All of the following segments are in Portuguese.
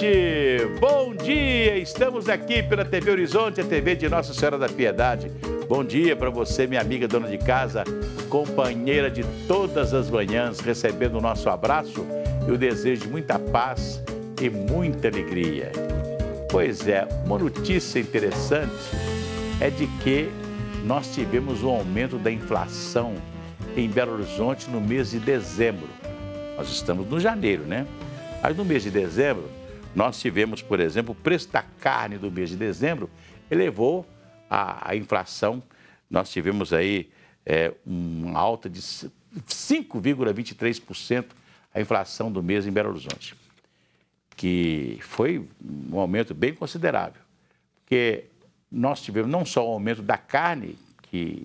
gente, bom dia, estamos aqui pela TV Horizonte, a TV de Nossa Senhora da Piedade. Bom dia para você, minha amiga dona de casa, companheira de todas as manhãs, recebendo o nosso abraço e o desejo de muita paz e muita alegria. Pois é, uma notícia interessante é de que nós tivemos um aumento da inflação em Belo Horizonte no mês de dezembro. Nós estamos no janeiro, né? Mas no mês de dezembro, nós tivemos, por exemplo, o preço da carne do mês de dezembro elevou a inflação. Nós tivemos aí uma alta de 5,23% a inflação do mês em Belo Horizonte, que foi um aumento bem considerável, porque nós tivemos não só o aumento da carne, que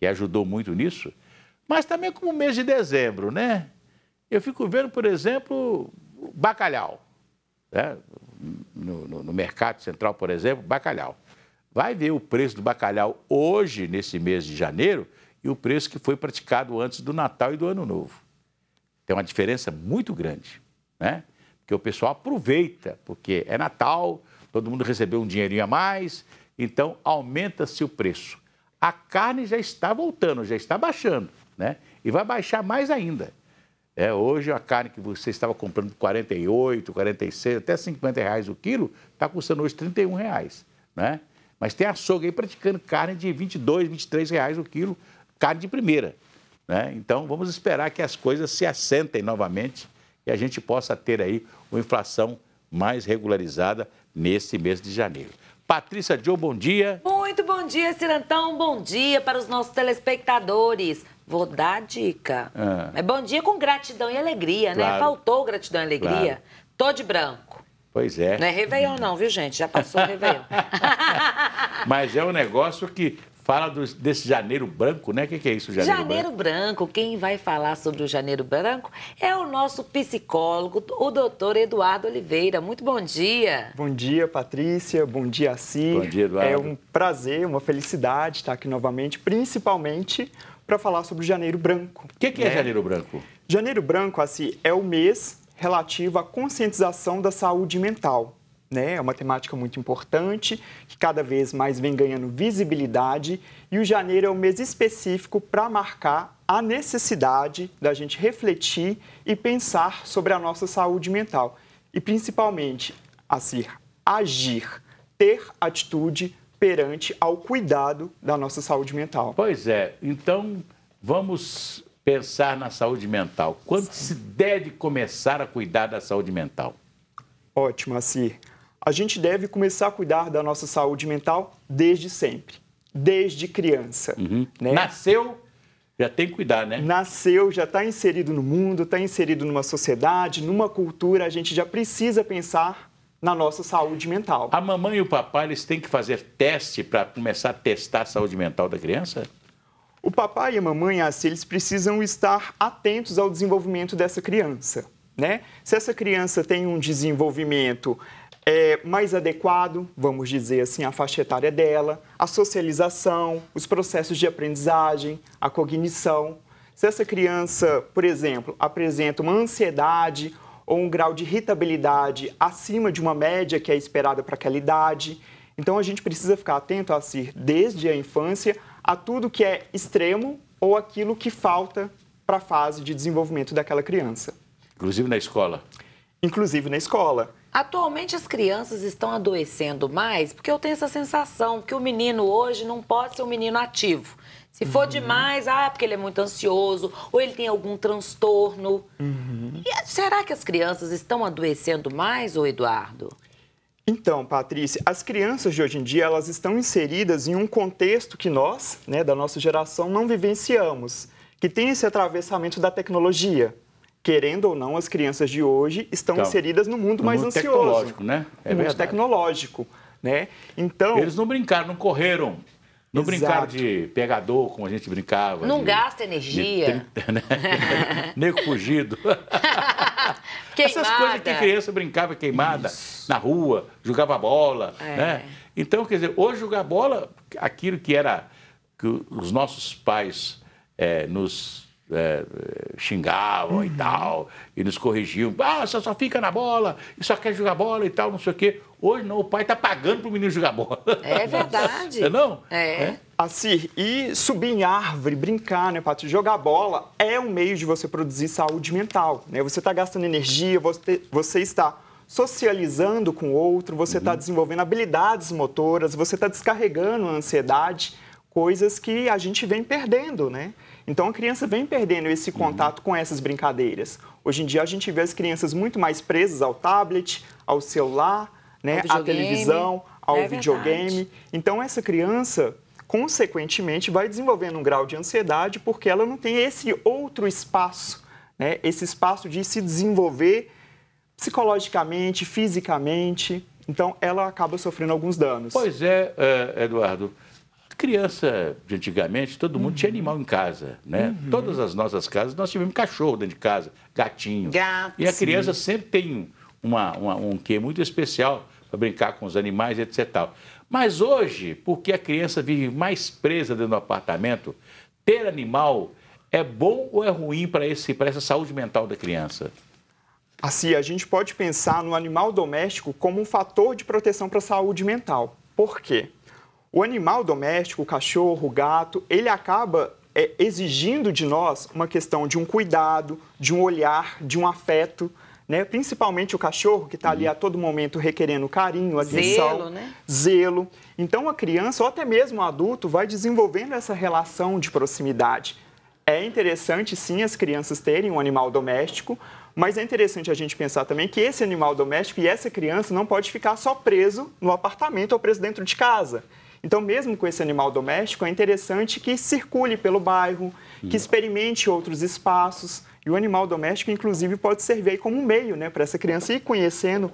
ajudou muito nisso, mas também como o mês de dezembro, né? Eu fico vendo, por exemplo, bacalhau, né? No mercado central, por exemplo, bacalhau. Vai ver o preço do bacalhau hoje, nesse mês de janeiro, e o preço que foi praticado antes do Natal e do Ano Novo. Tem uma diferença muito grande, né? Porque o pessoal aproveita, porque é Natal, todo mundo recebeu um dinheirinho a mais, então aumenta-se o preço. A carne já está voltando, já está baixando, né? E vai baixar mais ainda. Hoje a carne que você estava comprando por 48, 46, até 50 reais o quilo, está custando hoje 31 reais, né? Mas tem açougue aí praticando carne de 22, 23 reais o quilo, carne de primeira, né? Então vamos esperar que as coisas se assentem novamente e a gente possa ter aí uma inflação mais regularizada nesse mês de janeiro. Patrícia Dio, bom dia. Muito bom dia, Acir Antão. Bom dia para os nossos telespectadores. Vou dar a dica. É bom dia com gratidão e alegria, claro, né? Faltou gratidão e alegria. Claro. Tô de branco. Pois é. Não é Réveillon não, viu, gente? Já passou o Réveillon. Mas é um negócio que fala desse janeiro branco, né? O que é isso, janeiro branco? Quem vai falar sobre o janeiro branco é o nosso psicólogo, o doutor Eduardo Oliveira. Muito bom dia. Bom dia, Patrícia. Bom dia, Acir. Bom dia, Eduardo. É um prazer, uma felicidade estar aqui novamente, principalmente para falar sobre o janeiro branco. O que é janeiro branco? Janeiro branco, assim, é o mês relativo à conscientização da saúde mental, né? É uma temática muito importante, que cada vez mais vem ganhando visibilidade, e o janeiro é um mês específico para marcar a necessidade da gente refletir e pensar sobre a nossa saúde mental. E principalmente, assim, agir, ter atitude perante ao cuidado da nossa saúde mental. Pois é, então vamos pensar na saúde mental. Quando se deve começar a cuidar da saúde mental? Ótimo, Acir. A gente deve começar a cuidar da nossa saúde mental desde sempre, desde criança. Uhum. Né? Nasceu, já tem que cuidar, né? Nasceu, já está inserido no mundo, está inserido numa sociedade, numa cultura, a gente já precisa pensar na nossa saúde mental. A mamãe e o papai, eles têm que fazer teste para começar a testar a saúde mental da criança? O papai e a mamãe, assim, eles precisam estar atentos ao desenvolvimento dessa criança, né? Se essa criança tem um desenvolvimento mais adequado, vamos dizer assim, a faixa etária dela, a socialização, os processos de aprendizagem, a cognição. Se essa criança, por exemplo, apresenta uma ansiedade ou um grau de irritabilidade acima de uma média que é esperada para aquela idade. Então, a gente precisa ficar atento, Acir, desde a infância, a tudo que é extremo ou aquilo que falta para a fase de desenvolvimento daquela criança. Inclusive na escola? Inclusive na escola. Atualmente, as crianças estão adoecendo mais porque eu tenho essa sensação que o menino hoje não pode ser um menino ativo. Se for demais, porque ele é muito ansioso, ou ele tem algum transtorno. Uhum. E será que as crianças estão adoecendo mais, ô Eduardo? Então, Patrícia, as crianças de hoje em dia, elas estão inseridas em um contexto que nós, né, da nossa geração, não vivenciamos, que tem esse atravessamento da tecnologia. Querendo ou não, as crianças de hoje estão inseridas no mundo mais ansioso. Tecnológico, né? É muito tecnológico, né? Então, eles não brincaram, não correram. Não brincaram de pegador, como a gente brincava. Não gasta energia. Nego fugido. Queimada. Essas coisas que a criança brincava queimada, na rua, jogava bola, né? Então, quer dizer, hoje jogar bola, aquilo que os nossos pais nos xingavam e tal, e nos corrigiam. Ah, você só fica na bola, e só quer jogar bola e tal, não sei o quê. Hoje não, o pai está pagando para o menino jogar bola. É verdade. É não? É. Acir, e subir em árvore, brincar, né, Paty? Jogar bola é um meio de você produzir saúde mental, né? Você está gastando energia, você está socializando com o outro, você está desenvolvendo habilidades motoras, você está descarregando a ansiedade, coisas que a gente vem perdendo, né? Então, a criança vem perdendo esse contato com essas brincadeiras. Hoje em dia, a gente vê as crianças muito mais presas ao tablet, ao celular, né, à televisão, ao videogame. Verdade. Então, essa criança, consequentemente, vai desenvolvendo um grau de ansiedade porque ela não tem esse outro espaço, né, esse espaço de se desenvolver psicologicamente, fisicamente. Então, ela acaba sofrendo alguns danos. Pois é, Eduardo. Criança de antigamente, todo mundo tinha animal em casa, né? Todas as nossas casas, nós tivemos cachorro dentro de casa, gatinho. Gato, e a criança sempre tem um quê muito especial para brincar com os animais, etc. Mas hoje, porque a criança vive mais presa dentro do apartamento, ter animal é bom ou é ruim para essa saúde mental da criança? Assim, a gente pode pensar no animal doméstico como um fator de proteção para a saúde mental. Por quê? O animal doméstico, o cachorro, o gato, ele acaba exigindo de nós uma questão de um cuidado, de um olhar, de um afeto, né? Principalmente o cachorro, que está ali a todo momento requerendo carinho, atenção, zelo, né? Zelo. Então, a criança ou até mesmo o adulto vai desenvolvendo essa relação de proximidade. É interessante, sim, as crianças terem um animal doméstico, mas é interessante a gente pensar também que esse animal doméstico e essa criança não pode ficar só preso no apartamento ou preso dentro de casa. Então, mesmo com esse animal doméstico, é interessante que circule pelo bairro, que experimente outros espaços. E o animal doméstico, inclusive, pode servir como um meio, né, para essa criança ir conhecendo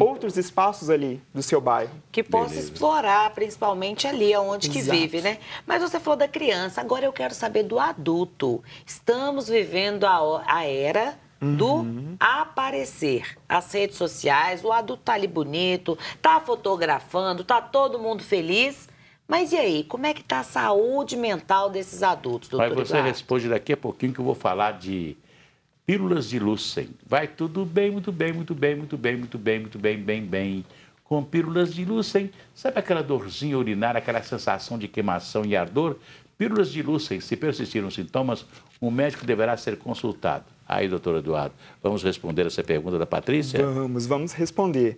outros espaços ali do seu bairro. Que possa explorar, principalmente ali onde que vive, né? Mas você falou da criança, agora eu quero saber do adulto. Estamos vivendo a era do aparecer. As redes sociais, o adulto tá ali bonito, tá fotografando, tá todo mundo feliz. Mas e aí, como é que tá a saúde mental desses adultos, doutor Eduardo? Mas você responde daqui a pouquinho que eu vou falar de pílulas de Lucem. Vai tudo bem, muito bem, muito bem, muito bem, muito bem, muito bem, bem, bem. Com pílulas de Lucem, sabe aquela dorzinha urinária, aquela sensação de queimação e ardor? Pílulas de Lucem, se persistirem os sintomas, o médico deverá ser consultado. Aí, doutor Eduardo, vamos responder essa pergunta da Patrícia? Vamos responder.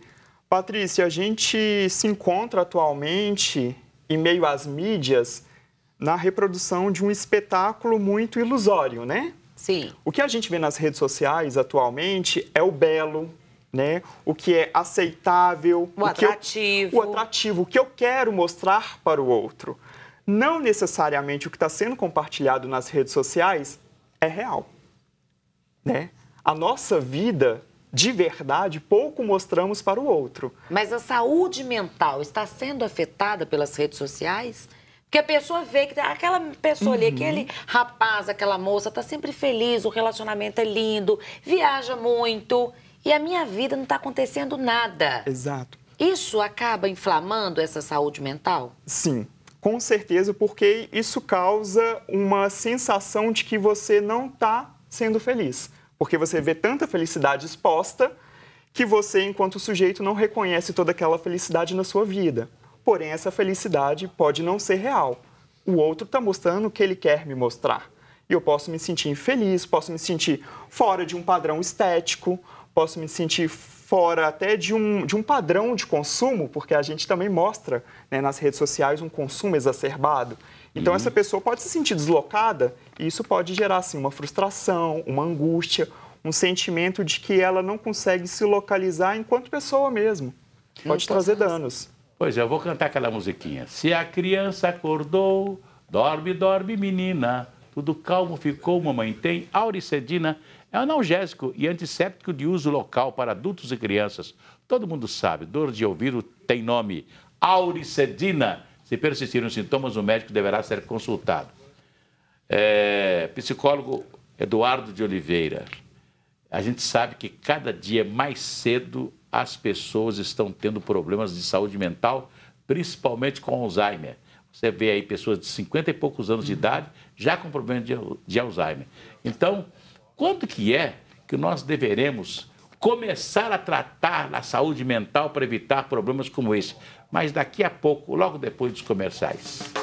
Patrícia, a gente se encontra atualmente, em meio às mídias, na reprodução de um espetáculo muito ilusório, né? Sim. O que a gente vê nas redes sociais atualmente é o belo, né? O que é aceitável. O atrativo. O atrativo, o que eu quero mostrar para o outro. Não necessariamente o que está sendo compartilhado nas redes sociais é real. Né? A nossa vida, de verdade, pouco mostramos para o outro. Mas a saúde mental está sendo afetada pelas redes sociais? Porque a pessoa vê que aquela pessoa ali, aquele rapaz, aquela moça, está sempre feliz, o relacionamento é lindo, viaja muito e a minha vida não está acontecendo nada. Exato. Isso acaba inflamando essa saúde mental? Sim. Com certeza, porque isso causa uma sensação de que você não está sendo feliz, porque você vê tanta felicidade exposta que você, enquanto sujeito, não reconhece toda aquela felicidade na sua vida. Porém, essa felicidade pode não ser real. O outro está mostrando o que ele quer me mostrar. E eu posso me sentir infeliz, posso me sentir fora de um padrão estético, posso me sentir fora até de um padrão de consumo, porque a gente também mostra, né, nas redes sociais um consumo exacerbado. Então, essa pessoa pode se sentir deslocada e isso pode gerar, assim, uma frustração, uma angústia, um sentimento de que ela não consegue se localizar enquanto pessoa mesmo. Pode trazer danos. Pois é, eu vou cantar aquela musiquinha. Se a criança acordou, dorme, dorme, menina. Tudo calmo ficou, mamãe tem. Auricedina é analgésico e antisséptico de uso local para adultos e crianças. Todo mundo sabe, dor de ouvido tem nome. Auricedina. Se persistirem os sintomas, o médico deverá ser consultado. Psicólogo Eduardo de Oliveira, a gente sabe que cada dia mais cedo as pessoas estão tendo problemas de saúde mental, principalmente com Alzheimer. Você vê aí pessoas de 50 e poucos anos de idade já com problema de Alzheimer. Então, quando que é que nós deveremos começar a tratar a saúde mental para evitar problemas como esse? Mas daqui a pouco, logo depois dos comerciais.